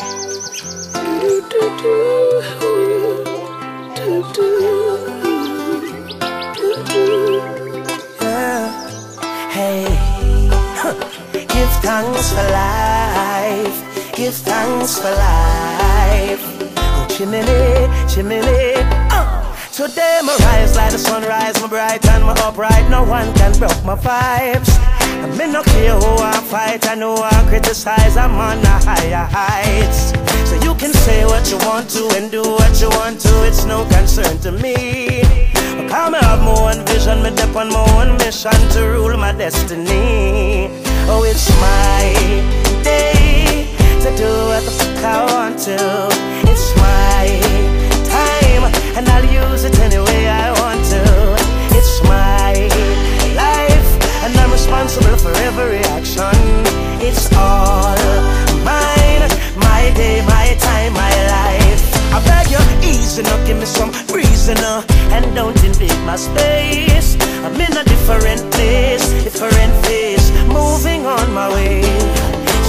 Thanks for life, give thanks for life. Oh, chimney, chimney, today my rise like the sunrise, my bright and my upright. No one can broke my vibes. I mean, no care who I fight, I know I criticize, I'm on a higher heights. So you can say what you want to and do what you want to, it's no concern to me. Because I have my own vision, me dip on my own mission to rule my destiny. Oh, it's my day to do what the fuck I want to. It's my time and I'll use it any way I want to. It's my life and I'm responsible for every action. It's all mine, my day, my time, my life. I beg you, easy now, give me some reason now, and don't invade my space. I'm in a different place, different phase, moving on my way.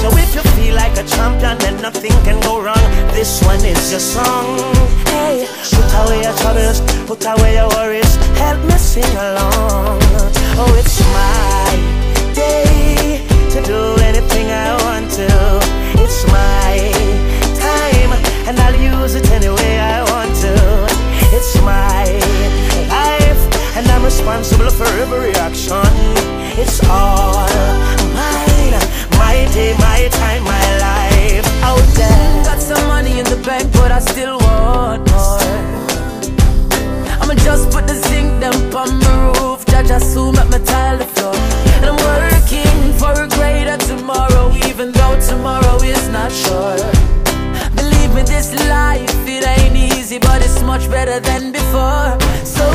So if you feel like a champion, then nothing can go wrong. This one is your song. Hey, put away your troubles, put away your worries, help me sing along. Oh, it's my day to do anything I want to. It's my time and I'll use it any way I want to. It's my life and I'm responsible for every action. It's all mine, my day, my time, my life. Out there, got some money in the bank, but I still want more. I'ma just put the zinc down on my roof, Jaja soon at my tile the floor. And I'm working for a greater tomorrow, even though tomorrow is not sure. Believe me, this life, it ain't easy, but it's much better than before. So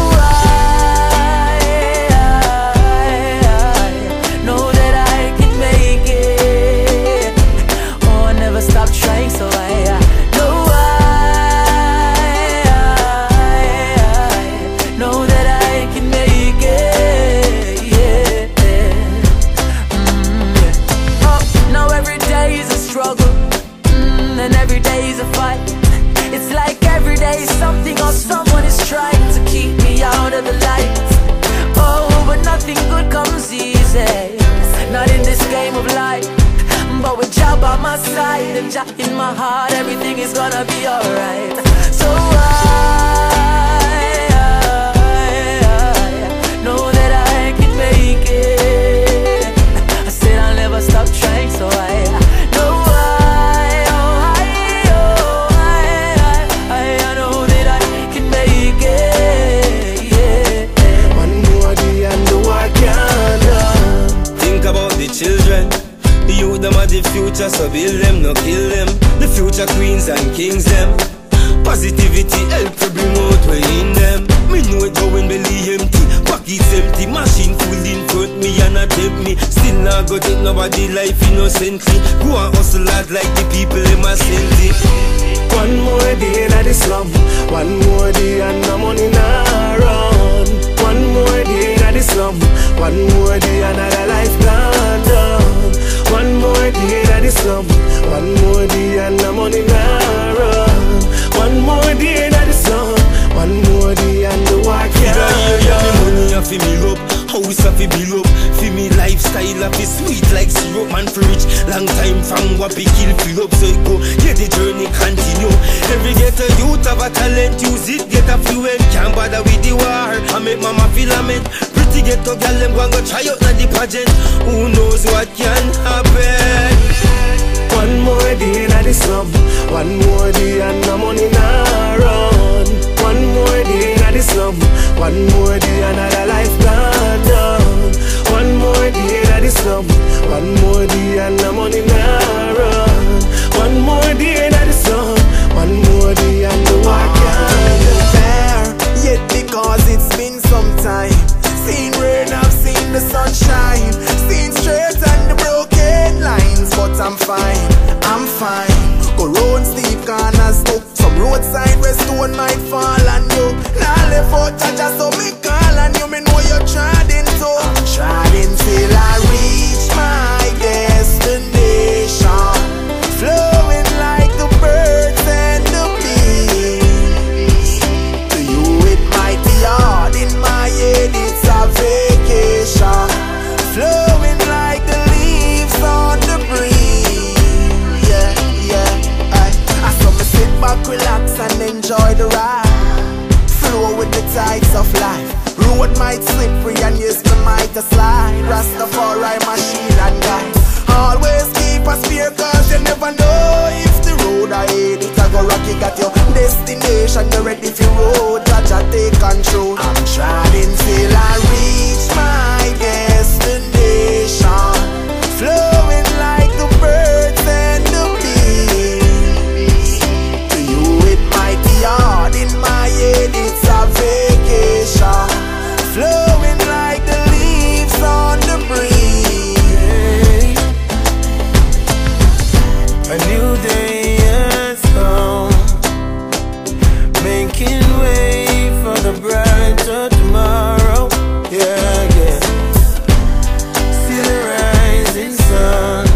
in my heart, everything is gonna be alright. So I know that I can make it. I said I'll never stop trying, so I know I know that I can make it. Yeah. One more day and do I can do. Think about the children. The youth them are the future, so build them, no kill them. The future queens and kings them. Positivity help to bring out way in them. Me know it going belly empty, pockets empty, machine full in front me and not help me. Still not go take nobody life innocently. Go and hustle hard like the people in my city. One more day in the slum, one more day and the money not run. One more day in the slum, one more day and another life gone down. One more day in the slum, one more day and the money not run. One more day in the slum, one more day and the walk can't run. Money off me up, house off me up, for me lifestyle off me sweet like syrup. Man for rich, long time from what we kill fill up, so it go, yeah the journey continue. Every ghetto youth have a talent, use it, get affluent, can't bother with the war, I make mama feel lament. Pretty ghetto girl, them go and go try out on the pageant, who knows what can happen. One more day in the slum, one more day and the money not run. One more day in the slum, one more day and another life gone down. One more day in the slum, one more day and the money not run. One more day in the slum, one more day and the walk can't be fair, yet because it's been some time. Seen rain, I've seen the sunshine, seen straight and the broken lines, but I'm fine, I'm fine. Go round steep corners up, some roadside where stone might fall and you nah left out Jaja, so me call and you, me know you're trying to. I'm trying till I reach my destination. enjoy the ride, flow with the tides of life. Road might slip free and yes, the might a slide. Rastafari, my shield and guide. Always keep a spear, cause you never know if the road ahead it a go rocky. Got your destination, you're ready for road. Jaja, take control. I'm trying till I reach my destination. Flowing like the birds and the bees. To you it might be hard, in my head it's a vacation. Flowing like the leaves on the breeze. A new day has come, making way for the brighter tomorrow. Yeah. See the rising sun,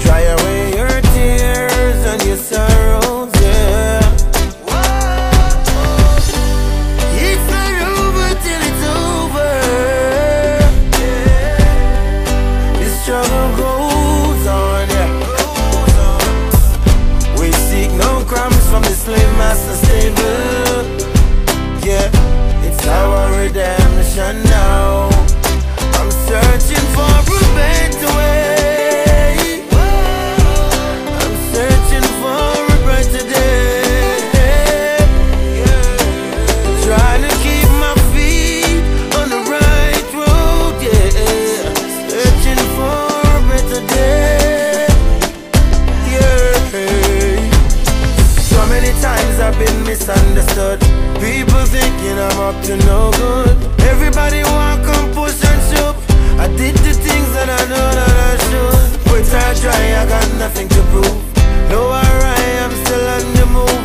dry away your tears and your sorrows. Yeah. It's not over till it's over. Yeah. The struggle goes on. Yeah. We seek no crumbs from the slave master's table. Yeah, it's our redemption now. I'm searching for a better way. I'm searching for a brighter day. Trying to keep my feet on the right road. Yeah, searching for a better day. Yeah. So many times I've been misunderstood. People thinking I'm up to no good. Everybody want come push and shove. I did the things that I know that I should. But I try, I got nothing to prove. No, I am still on the move.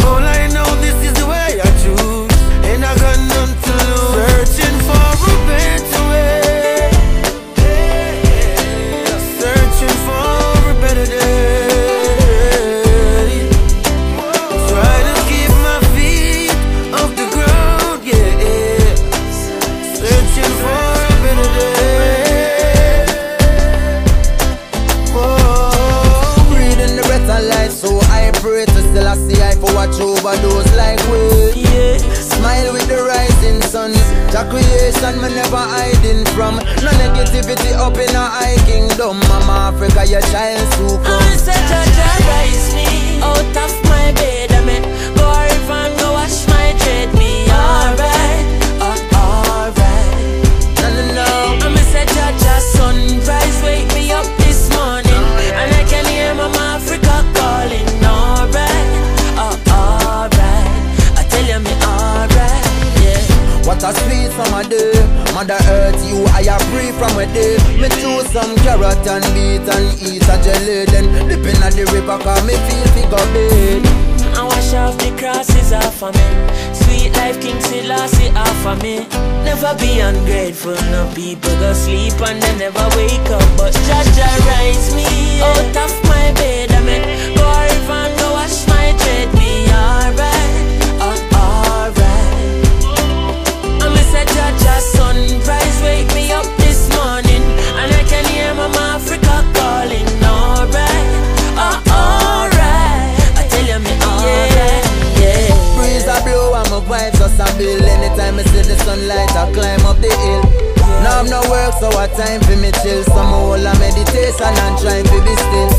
All I know, this is the way I choose. And I got none to lose. Searching for a better way. Searching for a better day. Watch over those like we, yeah. Smile with the rising sun. The creation me never hiding from. No negativity up in our high kingdom. Mama Africa, your child to come. I said, Jaja, rise me out of my bed. I mean, go a river and go wash my dread. Me alright, alright. No. I said, Jaja, sunrise, wake me up this morning. And I can hear Mama Africa calling. What a sweet summer day, Mother Earth, you I am free from a day. Me choose some carrot and beet and eat a jelly. Then dip in the river cause me feel sick of it. I wash off the crosses off of me. Sweet life King Selassie off of me. Never be ungrateful, no people go sleep and they never wake up. But Jaja rise me out of my bed. I mean, go river and go wash my dread. Me alright, alright. Jaja, sunrise, wake me up this morning. And I can hear Mama Africa calling. Alright, alright. I tell you me alright, yeah. Breeze a blow and my vibes just a bill. Anytime I see the sunlight I climb up the hill, yeah. Now I'm no work so I time for me chill. Some whole a meditation and trying to be still.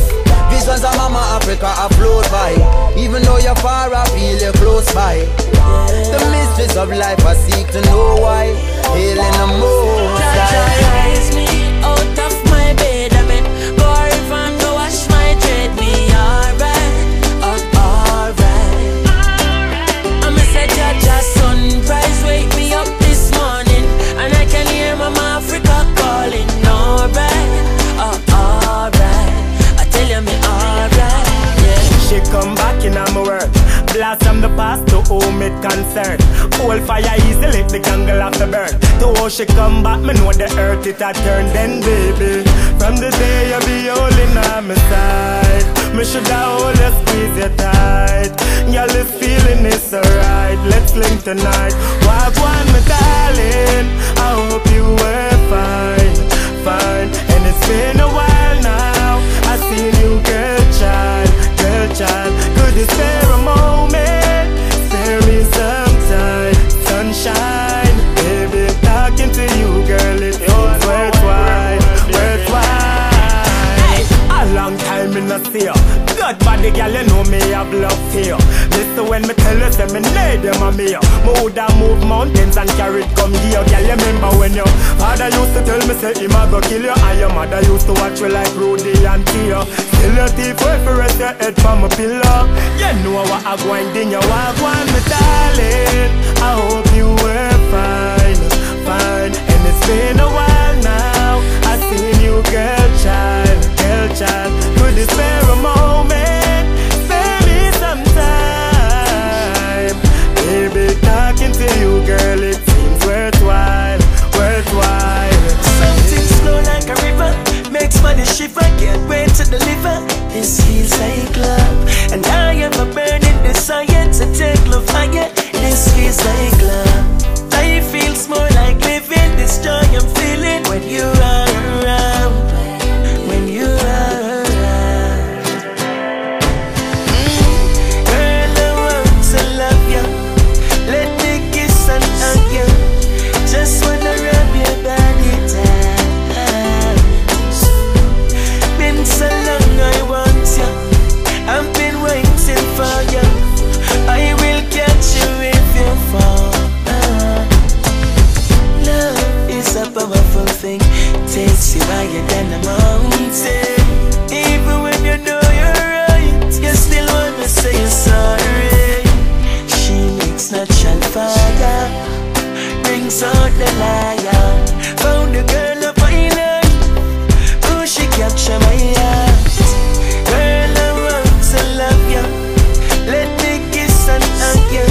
Visions of Mama Africa are flowed by. Even though you're far, I feel you're close by. The mysteries of life, I seek to know why. Hailing the moon. Jaja, rise me out of my bed. I mean, go river and go wash my dread. Me alright, alright. I said, Jaja, sunrise, wake me up this morning, and I can hear Mama Africa calling. Alright, alright. Tell me alright, yeah. She come back in my world, blast from the past to whom it concerned. Old fire easily, the jungle of the bird. To how she come back, me know the earth it a turn. Then baby, from the day you be holding on my side, me shoulda hold you, squeeze you tight. Y'all this feeling is alright, let's link tonight. Walk one, my darling, I hope you were fine, fine. And it's been a while now I seen you, girl child, girl child. Could you spare a moment? here. Good body girl, you know me have love here. Listen when me tell you, say me need them a me. Me woulda move mountains and carried come here. Girl, you remember when your father used to tell me say him a go kill you, and your mother used to watch you like Rudy and Tia. Still your teeth wait for rest your head from a pillow. You know what I grind in your walk, one me darling. I hope you were fine, fine. And it's been a while now. I seen you, girl, child, girl, child. Could you spare a moment? Spare me some time. Baby, talking to you, girl, it seems worthwhile, worthwhile. Something slow like a river makes money shiver, can't wait to deliver. This feels like love, and I am a burning desire to take love higher. This feels like love. Life feels more like living. This joy I'm feeling when you are around. When you are around. Girl, I want to love you. Let me kiss and hug you. Just wanna rub your body down. Been so long I want you. I've been waiting for you. I will catch you if you fall. Love is a powerful thing. Takes you higher than a mountain. Even when you know you're right, you still wanna say you're sorry. She makes natural fire, brings out the liar. Found a girl up my line, oh she captured my heart. Girl, I want to love you. Let me kiss and hug you.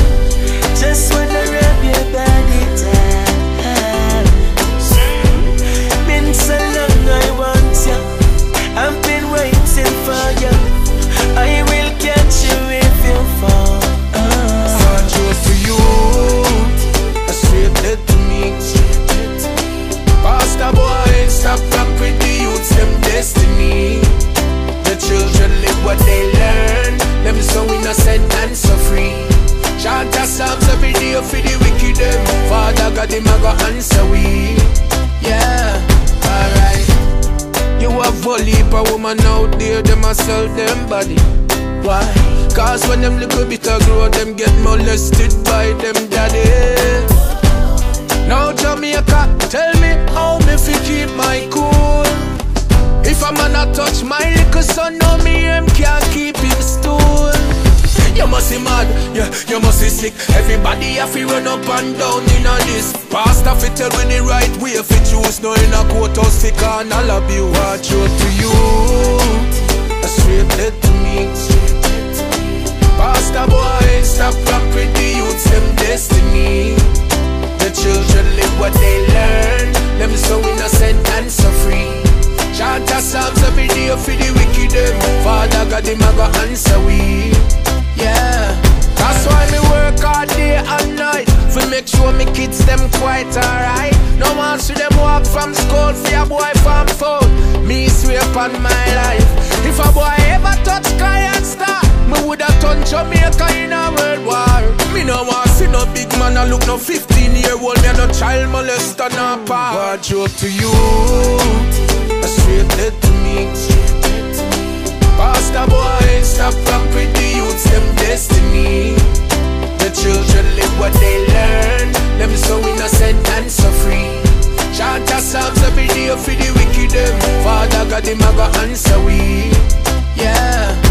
Just wanna rub your body down. Been so long I want you. I've been waiting for you. I will catch you if you fall. Search for you, a straight dead to me. Pastor boy, stop with the youths, them destiny. The children live what they learn. Them so innocent and so free. Chant a psalms every day for the wicked them. Father God, them a go answer we. Yeah, alright. You a volley for woman out there, them a sell them body. Why? Cause when them little bit a grow, them get molested by them daddy. Now Jamaica, tell me how me fi keep my cool. If a man a touch my little son, no me him can't keep him stool. You must be mad, yeah, you must be sick. Everybody have to run up and down in a this. Pastor fi tell me the right way if you choose. No in a courthouse fi carnal abuse. What truth to you, a straight dead to me. Pastor boy, stop from pretty youths, them destiny. The children live what they learn. Them so innocent and so free. Chant a psalms every day for the wicked them. Father God, them a go answer we. Yeah, that's why me work all day and night for make sure me kids them quite alright. No one see them walk from school for a boy from phone. Me swear upon my life. If a boy ever touch Kayan Star, me woulda turned Jamaica in a world war. Me no want see no big man a look no 15-year-old. Me a no child molester no pa. What joke to you, a straight dead to me. Pastor boy, stop from pretty youths, them destiny. The children live what they learn. Them so innocent and so free. Chant a psalms every day for the wicked them. Father God, them a go answer we. Yeah.